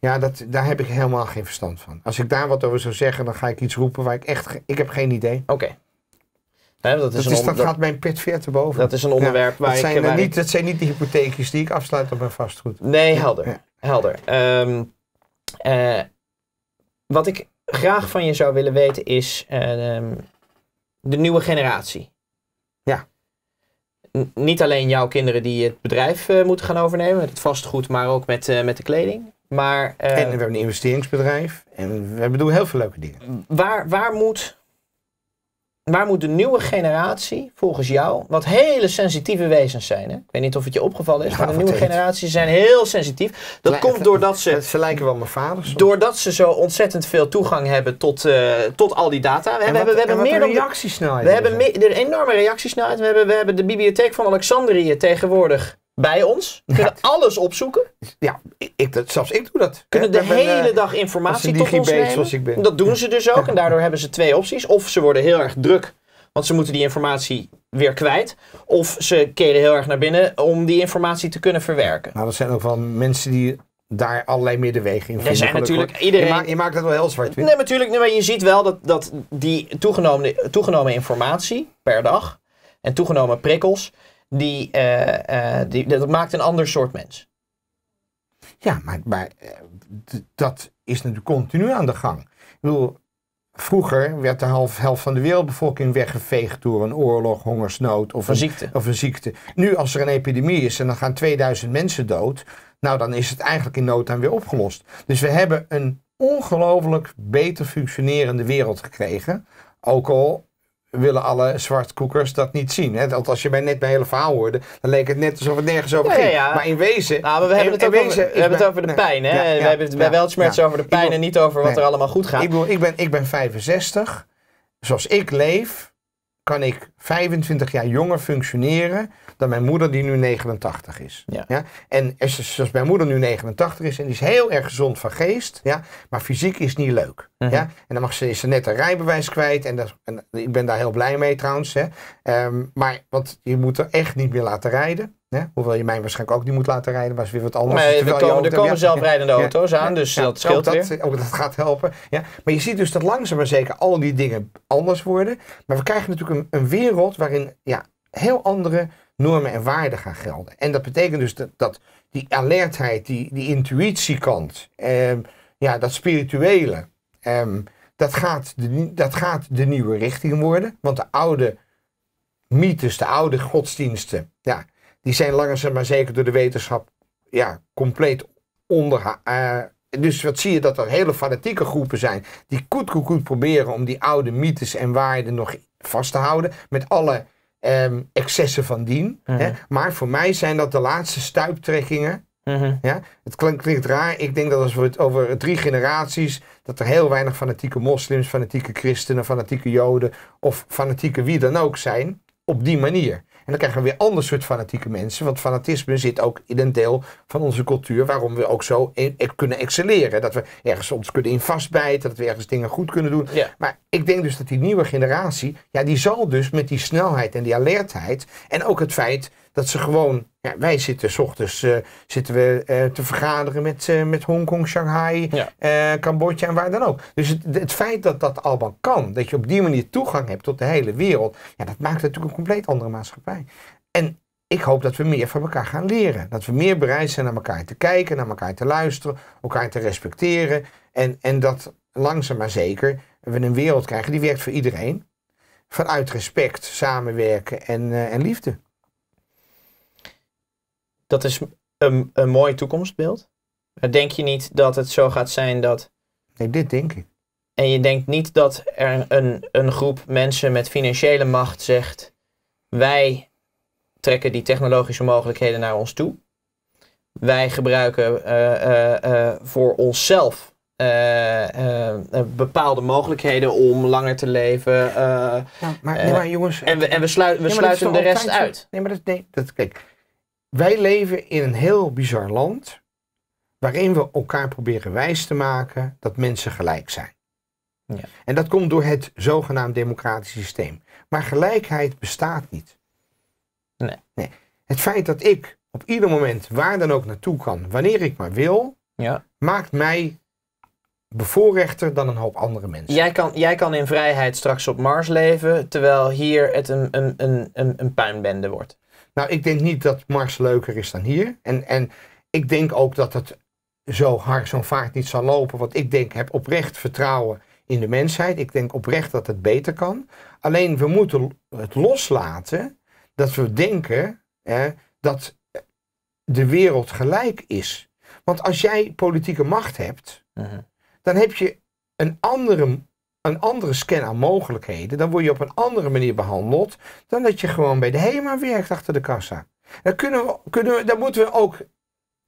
Ja, daar heb ik helemaal geen verstand van. Als ik daar wat over zou zeggen, dan ga ik iets roepen waar ik echt... Ik heb geen idee. Oké. Dat gaat mijn pit ver te boven. Dat is een onderwerp dat zijn niet de hypotheekjes die ik afsluit op mijn vastgoed. Nee, helder. Ja. Helder. Wat ik graag van je zou willen weten is de nieuwe generatie. Ja. Niet alleen jouw kinderen die het bedrijf moeten gaan overnemen, het vastgoed, maar ook met de kleding. Maar, en we hebben een investeringsbedrijf en we doen heel veel leuke dingen. Waar moet de nieuwe generatie volgens jou, wat hele sensitieve wezens zijn, hè? Ik weet niet of het je opgevallen is, ja, maar de nieuwe generatie zijn heel sensitief. Dat komt doordat ze... Ze lijken wel mijn vader. Soms. Doordat ze zo ontzettend veel toegang hebben tot al die data. We hebben een enorme reactiesnelheid. We hebben de bibliotheek van Alexandrië tegenwoordig bij ons. We kunnen alles opzoeken. Ja, zelfs ik doe dat. We kunnen de hele dag informatie tot ons nemen. Zoals ik ben. Dat doen ze dus ook. En daardoor hebben ze twee opties. Of ze worden heel erg druk, want ze moeten die informatie weer kwijt. Of ze keren heel erg naar binnen om die informatie te kunnen verwerken. Nou, dat zijn ook wel mensen die daar allerlei middenwegen in vinden. Je maakt dat wel heel zwart-wit. Nee, natuurlijk. Maar je ziet wel dat die toegenomen informatie per dag en toegenomen prikkels... Dat maakt een ander soort mens. Ja, maar dat is natuurlijk continu aan de gang. Ik bedoel, vroeger werd de helft van de wereldbevolking weggeveegd door een oorlog, hongersnood of een ziekte. Nu, als er een epidemie is en dan gaan 2000 mensen dood, nou dan is het eigenlijk in nood aan weer opgelost. Dus we hebben een ongelooflijk beter functionerende wereld gekregen, ook al willen alle zwartkoekers dat niet zien. Hè? Want als je net mijn hele verhaal hoorde, dan leek het net alsof het nergens over ging. Ja. Maar in wezen... Nou, maar we hebben het over de pijn. Hè? We hebben het bij Weltschmerz over de pijn en niet over wat er allemaal goed gaat. Ik ben 65. Zoals ik leef, kan ik 25 jaar jonger functioneren dan mijn moeder die nu 89 is. Ja. Ja? En zoals mijn moeder nu 89 is en die is heel erg gezond van geest, ja? Maar fysiek is niet leuk. Ja? En dan is ze net een rijbewijs kwijt en ik ben daar heel blij mee trouwens. Hè? Want je moet er echt niet meer laten rijden. Ja, hoewel je mij waarschijnlijk ook niet moet laten rijden, maar is weer wat anders. Maar er komen zelfrijdende auto's aan, dus dat scheelt weer. Ook dat gaat helpen. Ja. Maar je ziet dus dat langzaam maar zeker al die dingen anders worden. Maar we krijgen natuurlijk een wereld waarin heel andere normen en waarden gaan gelden. En dat betekent dus dat die alertheid, die intuïtiekant, dat spirituele, dat gaat de nieuwe richting worden. Want de oude mythes, de oude godsdiensten, die zijn langzaam maar zeker door de wetenschap compleet onder. Dus wat zie je, dat er hele fanatieke groepen zijn die koet proberen om die oude mythes en waarden nog vast te houden met alle excessen van dien. Hè? Maar voor mij zijn dat de laatste stuiptrekkingen. Ja? Het klinkt raar. Ik denk dat als we het over 3 generaties, dat er heel weinig fanatieke moslims, fanatieke christenen, fanatieke joden of fanatieke wie dan ook zijn op die manier. En dan krijgen we weer ander soort fanatieke mensen. Want fanatisme zit ook in een deel van onze cultuur. Waarom we ook zo kunnen excelleren. Dat we ergens ons kunnen in vastbijten. Dat we ergens dingen goed kunnen doen. Ja. Maar ik denk dus dat die nieuwe generatie. Die zal dus met die snelheid en die alertheid. En ook het feit dat ze gewoon. Ja, wij zitten 's ochtends te vergaderen met Hongkong, Shanghai, Cambodja en waar dan ook. Dus het feit dat dat allemaal kan, dat je op die manier toegang hebt tot de hele wereld, dat maakt natuurlijk een compleet andere maatschappij. En ik hoop dat we meer van elkaar gaan leren. Dat we meer bereid zijn naar elkaar te kijken, naar elkaar te luisteren, elkaar te respecteren. En dat langzaam maar zeker we een wereld krijgen die werkt voor iedereen. Vanuit respect, samenwerken en liefde. Dat is een mooi toekomstbeeld. Denk je niet dat het zo gaat zijn dat... Nee, dit denk ik. En je denkt niet dat er een groep mensen met financiële macht zegt... wij trekken die technologische mogelijkheden naar ons toe. Wij gebruiken voor onszelf bepaalde mogelijkheden om langer te leven. Maar jongens, we sluiten de rest uit. Kijk, wij leven in een heel bizar land waarin we elkaar proberen wijs te maken dat mensen gelijk zijn. Ja. En dat komt door het zogenaamd democratische systeem. Maar gelijkheid bestaat niet. Nee. Het feit dat ik op ieder moment waar dan ook naartoe kan, wanneer ik maar wil, maakt mij bevoorrechter dan een hoop andere mensen. Jij kan in vrijheid straks op Mars leven, terwijl hier het een puinbende wordt. Nou, ik denk niet dat Mars leuker is dan hier. En ik denk ook dat het zo hard, zo'n vaart niet zal lopen. Want ik denk, heb oprecht vertrouwen in de mensheid. Ik denk oprecht dat het beter kan. Alleen we moeten het loslaten dat we denken dat de wereld gelijk is. Want als jij politieke macht hebt, dan heb je een andere scan aan mogelijkheden. Dan word je op een andere manier behandeld dan dat je gewoon bij de HEMA werkt achter de kassa. Daar moeten we ook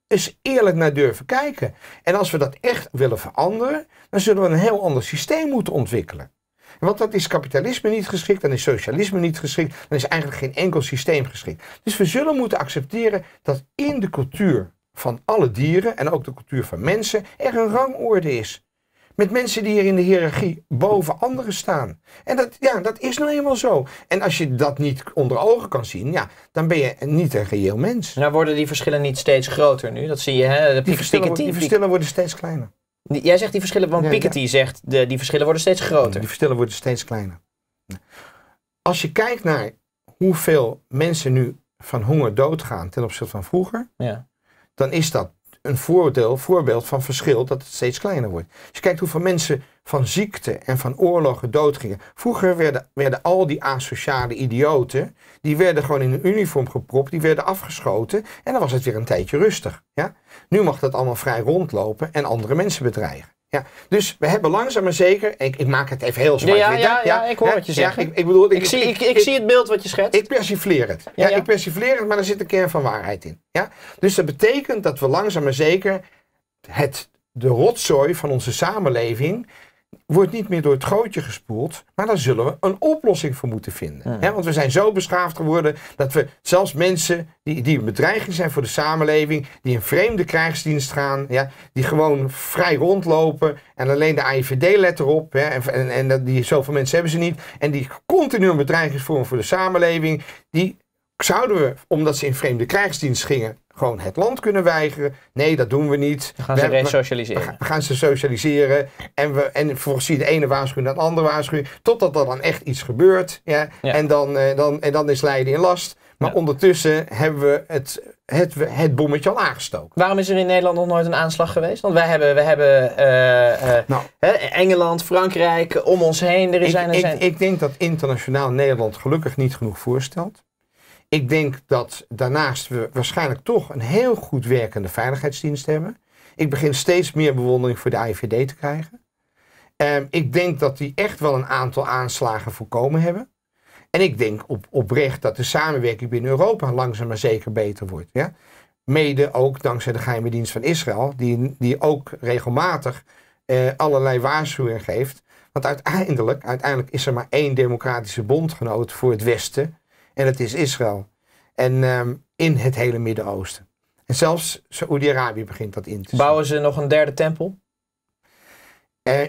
eens eerlijk naar durven kijken. En als we dat echt willen veranderen, dan zullen we een heel ander systeem moeten ontwikkelen. Want dat is kapitalisme niet geschikt, dan is socialisme niet geschikt, dan is eigenlijk geen enkel systeem geschikt. Dus we zullen moeten accepteren dat in de cultuur van alle dieren en ook de cultuur van mensen er een rangorde is. Met mensen die hier in de hiërarchie boven anderen staan. En dat is nou eenmaal zo. En als je dat niet onder ogen kan zien, dan ben je niet een reëel mens. Nou worden die verschillen niet steeds groter nu? Dat zie je, hè? Die verschillen worden steeds kleiner. Jij zegt die verschillen, want Piketty zegt die verschillen worden steeds groter. Die verschillen worden steeds kleiner. Als je kijkt naar hoeveel mensen nu van honger doodgaan ten opzichte van vroeger, dan is dat een voorbeeld van verschil dat het steeds kleiner wordt. Als je kijkt hoeveel mensen van ziekte en van oorlogen doodgingen. Vroeger werden al die asociale idioten, die werden gewoon in een uniform gepropt, die werden afgeschoten en dan was het weer een tijdje rustig. Ja? Nu mag dat allemaal vrij rondlopen en andere mensen bedreigen. Ja? Dus we hebben langzaam maar zeker, ik maak het even heel zwart. Ik hoor wat je zegt. Ik zie het beeld wat je schetst. Ik persifleer het. Ik persifleer het, maar er zit een kern van waarheid in. Ja? Dus dat betekent dat we langzaam maar zeker de rotzooi van onze samenleving wordt niet meer door het gootje gespoeld, maar daar zullen we een oplossing voor moeten vinden. Ja. Want we zijn zo beschaafd geworden dat we zelfs mensen die een bedreiging zijn voor de samenleving, die in vreemde krijgsdienst gaan, die gewoon vrij rondlopen en alleen de AIVD let erop, zoveel mensen hebben ze niet, en die continu een bedreiging vormen voor de samenleving, die zouden we, omdat ze in vreemde krijgsdienst gingen, gewoon het land kunnen weigeren. Nee, dat doen we niet. We gaan ze socialiseren. En vervolgens zie je de ene waarschuwing, de andere waarschuwing. Totdat er dan echt iets gebeurt. Ja? Ja. En dan is lijden in last. Maar ondertussen hebben we het bommetje al aangestoken. Waarom is er in Nederland nog nooit een aanslag geweest? Want wij hebben Engeland, Frankrijk, om ons heen. Ik denk dat internationaal Nederland gelukkig niet genoeg voorstelt. Ik denk dat daarnaast we waarschijnlijk toch een heel goed werkende veiligheidsdienst hebben. Ik begin steeds meer bewondering voor de AIVD te krijgen. Ik denk dat die echt wel een aantal aanslagen voorkomen hebben. En ik denk oprecht dat de samenwerking binnen Europa langzaam maar zeker beter wordt. Ja? Mede ook dankzij de geheime dienst van Israël, die ook regelmatig allerlei waarschuwingen geeft. Want uiteindelijk is er maar één democratische bondgenoot voor het Westen. En dat is Israël. En in het hele Midden-Oosten. En zelfs Saoedi-Arabië begint dat in te zetten. Bouwen ze nog een derde tempel?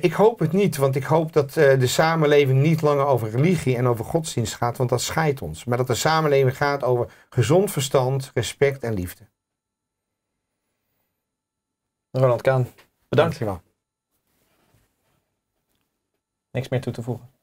Ik hoop het niet. Want ik hoop dat de samenleving niet langer over religie en over godsdienst gaat. Want dat scheidt ons. Maar dat de samenleving gaat over gezond verstand, respect en liefde. Roland Kahn, bedankt. Dankjewel. Niks meer toe te voegen.